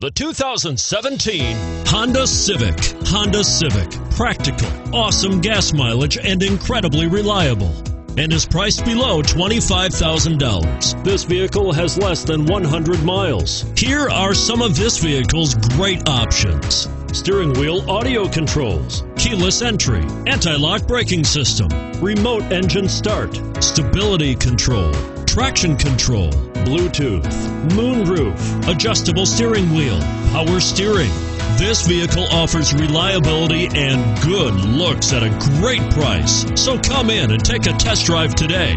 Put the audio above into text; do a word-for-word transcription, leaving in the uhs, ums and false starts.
The two thousand seventeen Honda Civic. Honda Civic. Practical, awesome gas mileage, and incredibly reliable. And is priced below twenty-five thousand dollars. This vehicle has less than one hundred miles. Here are some of this vehicle's great options. Steering wheel audio controls, keyless entry, anti-lock braking system, remote engine start, stability control, traction control, Bluetooth, moonroof, adjustable steering wheel, power steering. This vehicle offers reliability and good looks at a great price. So come in and take a test drive today.